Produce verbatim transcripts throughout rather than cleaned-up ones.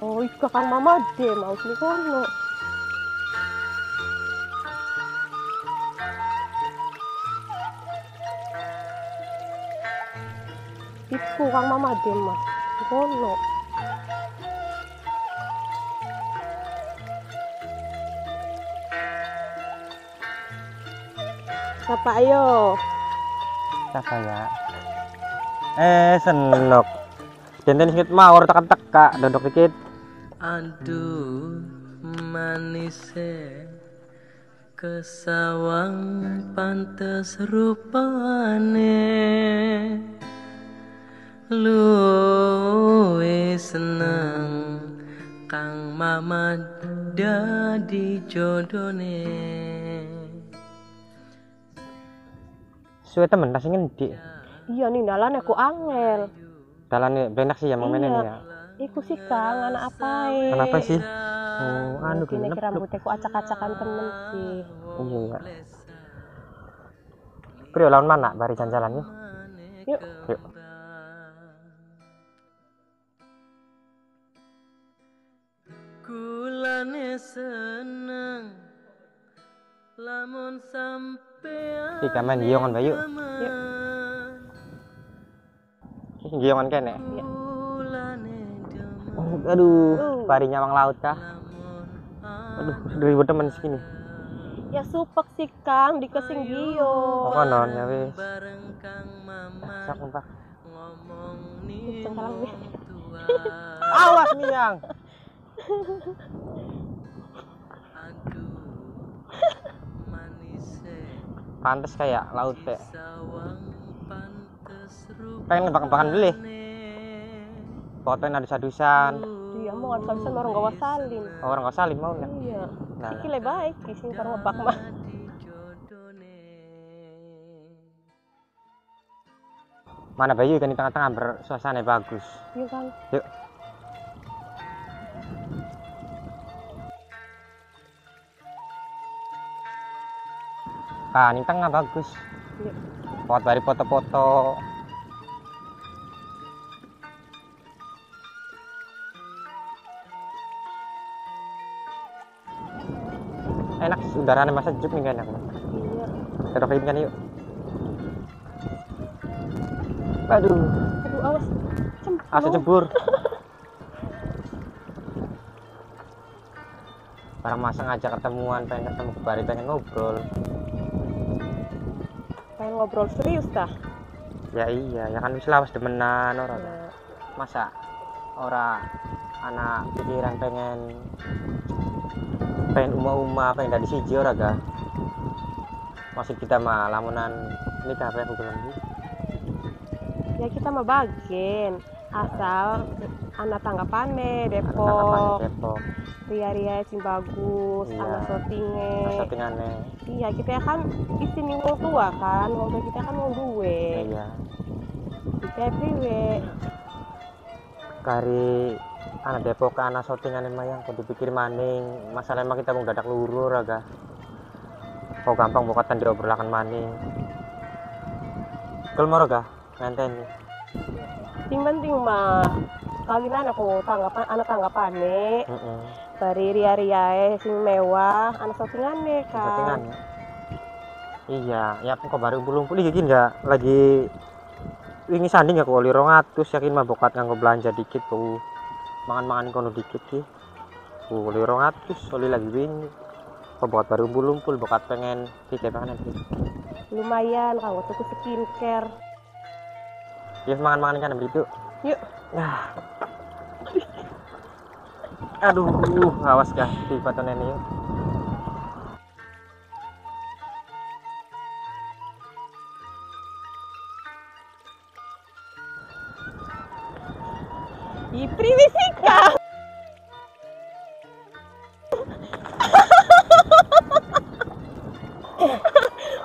Oh, itu kakak mama deh mau sini kono. Itu kakak mama deh mas kono. Sapa ayo? Sapa ya? Eh senok. Jantan sedikit mawar tekak-tekak dodok dikit. Aduh manisnya kesawang pantes rupane luwe seneng Kang Mamat dadi jodone. Suwe temen kasih ngendi? Iya nih dalan aku angel. Dalan benak sih ya mau menen ya. Iku sih Kang, anak apae? Anak apa sih? Oh, anu gini rambutnya ku acak-acakan temen sih. Iya ya. Priyo lawan mana? Bari jalan-jalan yuk. Yuk. Yuk. Kulane seneng lamun sampean. Iki kamen giongan bayu. Yuk. Iki giongan kene. Iya. Aduh, pari nyawang laut kah? Aduh, dari teman segini. Ya supek sih Kang, dikesing giyo. Apa non ya wis. Sak numpak. Awas Miang. Aduh. Manise. Pantes kayak laut teh. Pengen nebak-nebakan dulu. Fotoin ada sadusan. Iya mau ada sadusan orang gak wasalin. Orang gak wasalin mau ya? Iya. Nah, iki le baik di sini kalau ngebak mah. Mana Bayu kan di tengah-tengah bersuasana bagus. Iya Kang. Yuk. Nah, di tengah bagus. Iya. Foto dari foto-foto. Enak udaranya masa sejuk nih kan enak. Iya. Kita rokin kan yuk. Aduh. Aduh awas. Cembur. Awas cembur. Barang masa ngajak ketemuan, pengen ketemu ke bari, pengen ngobrol. Pengen ngobrol serius tah? Ya iya, ya kan wis lawas demenan ora. Ya. Masa ora anak pikiran pengen pengen umah-umah, pengen dari siji ora ga? Maksud kita mah lamunan nikah apa hubungan gitu? Ya kita mah bagian asal anak tanggapannya Depok, Depok. Ria-ria sing bagus, iya. Anak syutinge. Syutingane. Iya kita kan isine wong tua kan, wong tua kita kan wong duwe. Iya. Kita piwe. Kari anak Depok anak syutingan emang kudu pikir maning masalah emang kita mau dadak lurur agak kok gampang bokatan diobrolakan maning kelmor agak ngenteni sing penting mah kawinan aku tanggapan anak tanggapane heeh mm -mm. Bari ria-riae sing mewah anak syutingane kan syutingan iya ya kok baru ngumpul-ngumpul iki enggak lagi wingi sanding aku oli rong atus yakin mah bokat nganggo belanja dikit tuh mangan-mangan kono dikit ki. Oh, oli rong atus, oli lagi win. Pembuat baru lumpul-lumpul, bokat pengen tiket pangan iki. Lumayan kalau tuku skincare. Ya mangan-mangan kan begitu. Yuk. Nah. Aduh, awas ya di patone ini. Di privisika.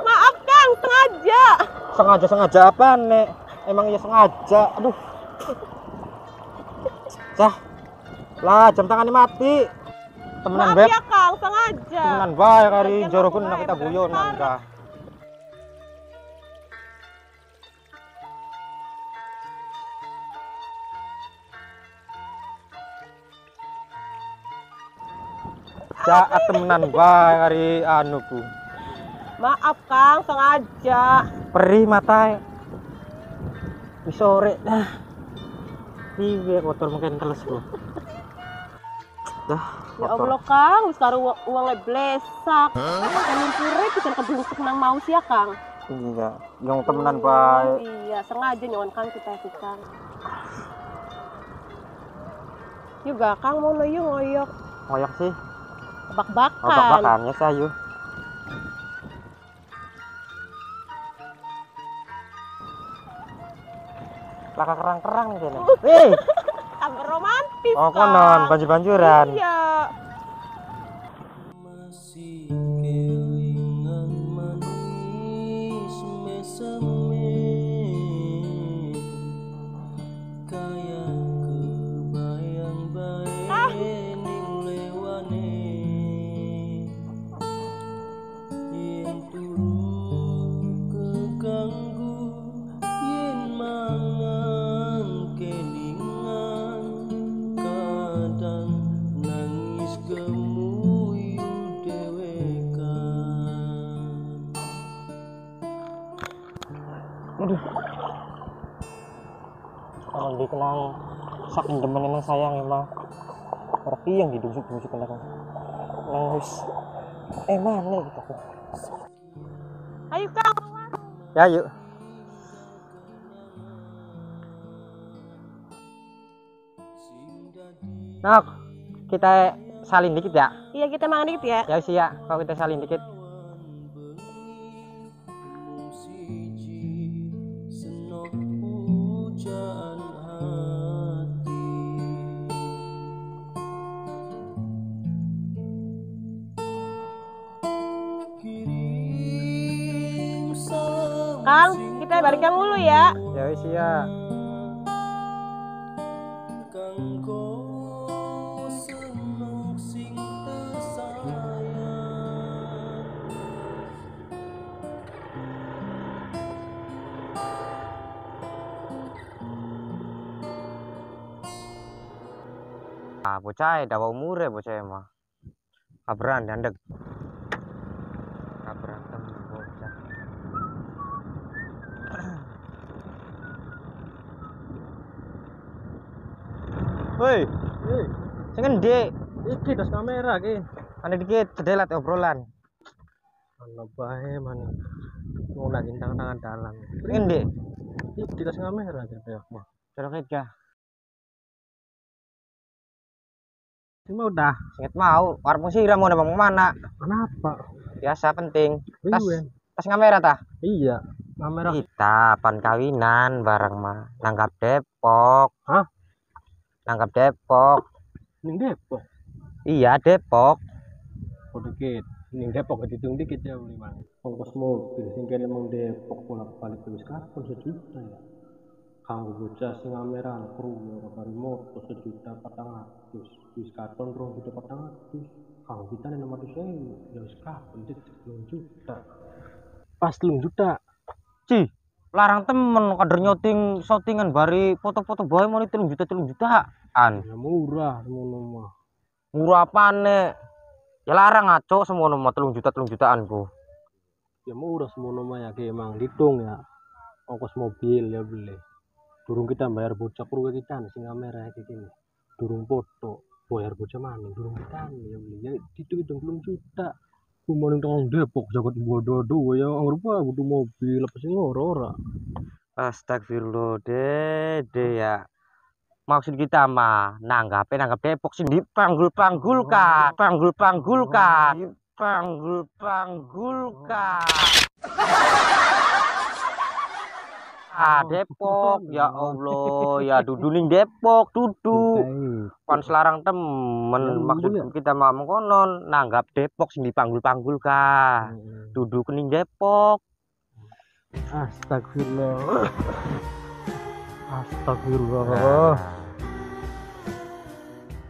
Maaf Kang, sengaja. Sengaja sengaja apa Nek? Emang ya sengaja. Aduh. Cah. Lah jam tangan ini mati. Temenan beb. Maaf ya kak, usah aja. Temenan baik hari jorokun nak kita guyon nangka. Jaat temenan baik hari anuku. Maaf kang, sengaja. Perih mata. Sore dah. Tiga kotor mungkin keles gua. Dah. Ya Allah kang, wis karo uangnya blesak. Menyempure bisa kebungkus nang mau sih ya kang. Iya, yang temenan baik. Iya, sengaja nyawan kang kita sih kang. Juga kang mau lo yuk ngoyok. Ngoyok sih. Bak-bakan. Oh, bak-bakannya sayu. Laka kerang-kerang nih kene. Wih. Tambah romantis. Oh, konon banjur-banjuran. Iya. Masih kelingan manis mesame. Kaya kebayang-bayang ah. Kalau dikenang saking demennya sayang emang tapi yang didusuk-dusuk kenapa nangis emang nih gitu aku ayo kang ya yuk nak kita salin dikit ya iya kita makan dikit ya ya sih ya kalau kita salin dikit. Kang, kita balikan dulu ya. Ya wis ya. Ah, bocah dah umure bocah mah. Kabran dandeg. Kabran temen bocah. Woi, woi, sengen dek, iki dos kamera ki, ada dikit sedelat obrolan. Mana bae mana, mau lagi tangan tangan dalam. Sengen dek, iki dos kamera jadi aku. Terus aja. Cuma udah, senget mau, warung siram mau nembang mana? Kenapa? Biasa penting. Tas, tas kamera tah? Iya, kamera. Kita pan kawinan bareng mah, nanggap Depok. Hah? Nangkap Depok. Ning Depok. Iya, Depok. Sedikit. Ning Depok ditung dikit ya, Bang. Ongkos mobil sing kene mung Depok bolak-balik wis kapun sejuta ya. Kanggo bocah sing ameran kru baru motor sejuta empat ratus. Wis kapun rong juta empat ratus. Kanggo kita nek nomor dua ribu ya wis kapun tujuh juta. Pas tujuh juta. Ci. Larang temen kader nyoting shootingan bari foto-foto bae muni tiga juta tiga jutaan. Ya murah ngono mah. Murah apane? Ya larang ngaco semono mah tiga juta tiga jutaan, Bu. Ya murah semono mah ya ge emang ditung ya. Ongkos mobil ya beli. Durung kita bayar bocah kru kita sing kamera iki kene. Durung foto, bayar bocah maning durung kita ya beli. Ya ditung-itung tiga juta. Kumaning tong Depok jagat bodoh-bodoh ya rupa butuh mobil apa sih ngora-ora. Astagfirullah dede ya. Maksud kita mah nanggape nanggap Depok sih dipanggul-panggul ka, panggul-panggul ka, panggul-panggul ka. Ah Depok ya Allah ya duduning Depok duduk pan selarang temen maksud kita mah mengkonon nanggap Depok sing dipanggul-panggul ka duduk ning Depok. Astagfirullah astagfirullah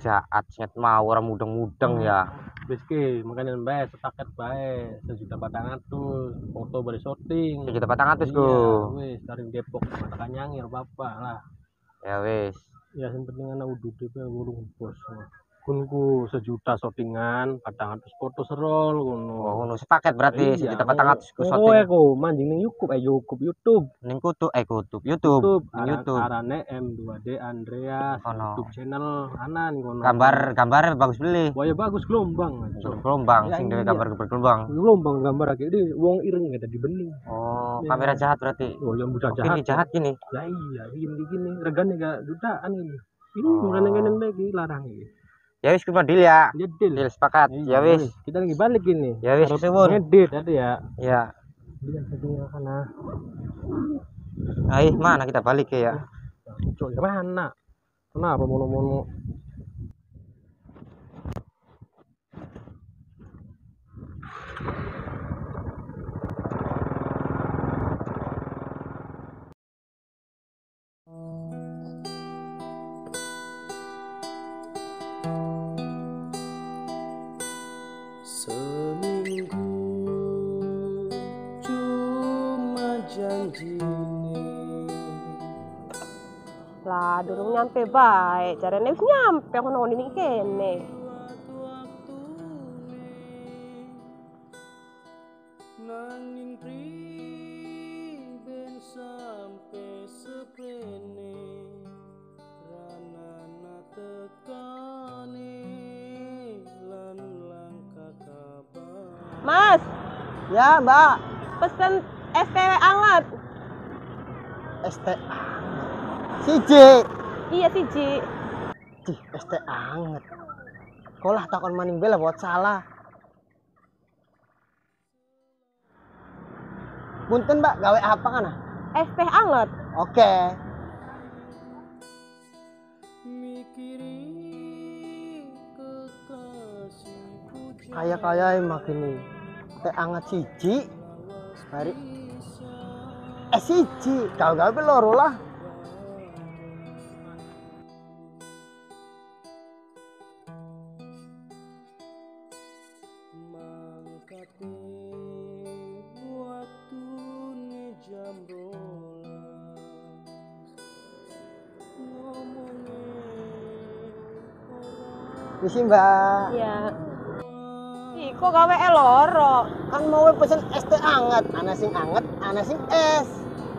kerja adset mau orang mudeng-mudeng ya. Biski makanya bae sepaket bae sejuta patang atus foto bari syuting. sejuta patang atus ku. Wis dari Depok Kota Nyangir bapak lah. Ya wis. Ya sing penting ana udud dewe urung bos. Kunku sejuta syutingan, patang atus foto serol ngono. Oh ngono sepaket berarti iya, sejuta patang atus ku syuting. Kowe ku manjing ning YouTube eh YouTube YouTube. Ning kutu eh YouTube YouTube. YouTube, YouTube. Arane M dua D Andreas oh, no. YouTube channel anan ngono. Gambar-gambar bagus beli. Wah ya bagus gelombang. Gelombang sing dhewe gambar bergelombang. Gelombang gambar akeh iki wong ireng gak tadi bening. Oh, ya. Kamera jahat berarti. Oh, yang budak jahat. Ini jahat gini. Lah iya, ini gini regane gak jutaan ini. Ini murah-murahan lagi larang iki. Ya wis cuma deal ya. Deal. Deal sepakat. Ya wis. Kita lagi balik ini. Ya wis suwun. Ngedit tadi ya. Ya. Bilang ke sana. Aih, mana kita balik ya? Muncul ke mana? Kenapa mono-mono? Seminggu cuma janji ini. Lah durung nyampe baik, carane wis nyampe kono ngene iki kene. Nanging priben sampe sepene ranana tekane. Mas. Ya, Mbak. Pesen es teh anget. Es teh anget. Siji. Iya, siji. Cih, es teh anget. Kolah takon maning bela buat salah. Punten, Mbak, gawe apa kan? Es teh anget. Oke. Kayak-kayak makin teh anget siji hari eh siji gawe-gawe loro lah mangkate waktune jam dua belas wis Mbak iya kok gawe eloro kan mau pesen es teh anget ana sing anget ana sing es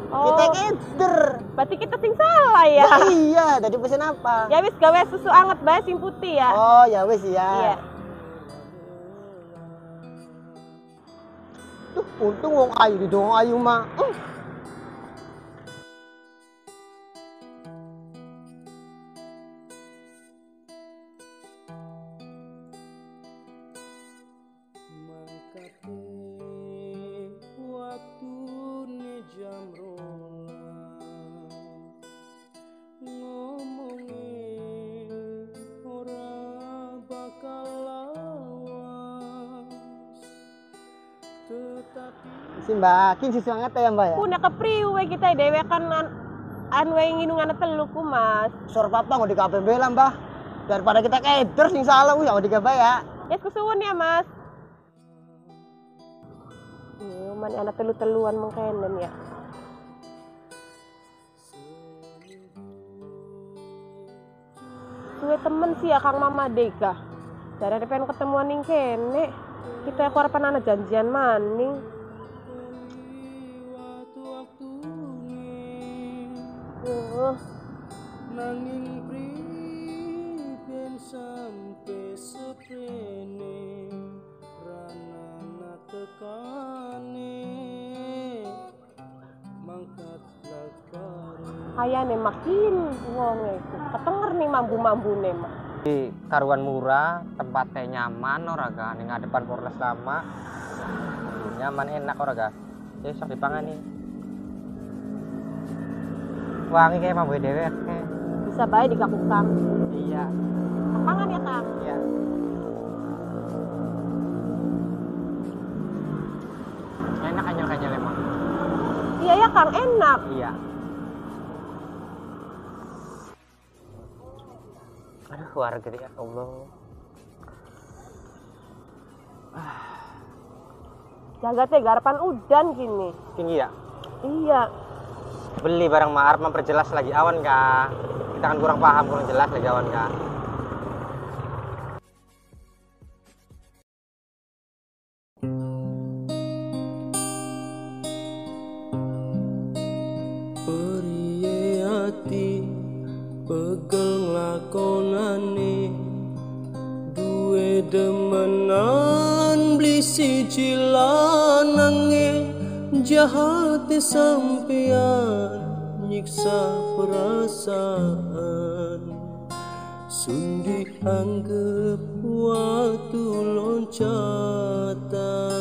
oh. Kita keder berarti kita sing salah ya nah, iya tadi pesen apa ya wis gawe susu anget bae sing putih ya oh ya wis ya iya. Tuh untung wong ayu di dong ayu mah mm. Si Mbak, kin susu anget ya Mbak ya? Kuna kepriwe kita dewe kan anwe nginungan teluk Mas. Sor papa nggo dikabe bela Mbah. Daripada kita keder sing salah ku ya dikabe ya. Yes kusuwun ya Mas. Yo man anak telu-teluan mengkenen ya. Suwe temen sih ya Kang Mama Deka. Jarane pengen ketemuan ning kene. Kita kuarepan ana janjian maning. Nanging priben sampe sepene ranana tekane mangkat lakare ayane makin wong iku ketenger nih mambu-mambune mah di karuan murah tempatnya nyaman ora ga ning ngadepan Polres lama nyaman enak ora ga wis sok dipangani wangi kayak mambu dewek kayak bisa baik di kampung Kang iya pangan ya Kang iya enak anyel-anyel emang iya ya Kang enak iya aduh warga ya Allah. Jaga teh garapan udan gini. Gini ya? Iya. Beli barang mahar memperjelas lagi awan kah? Kita kan kurang paham kurang jelas lagi awan kah? Pegel lakonane duwe demenan beli siji lanange jahate sampeyan nyiksa perasaan sundi anggap watu loncatan.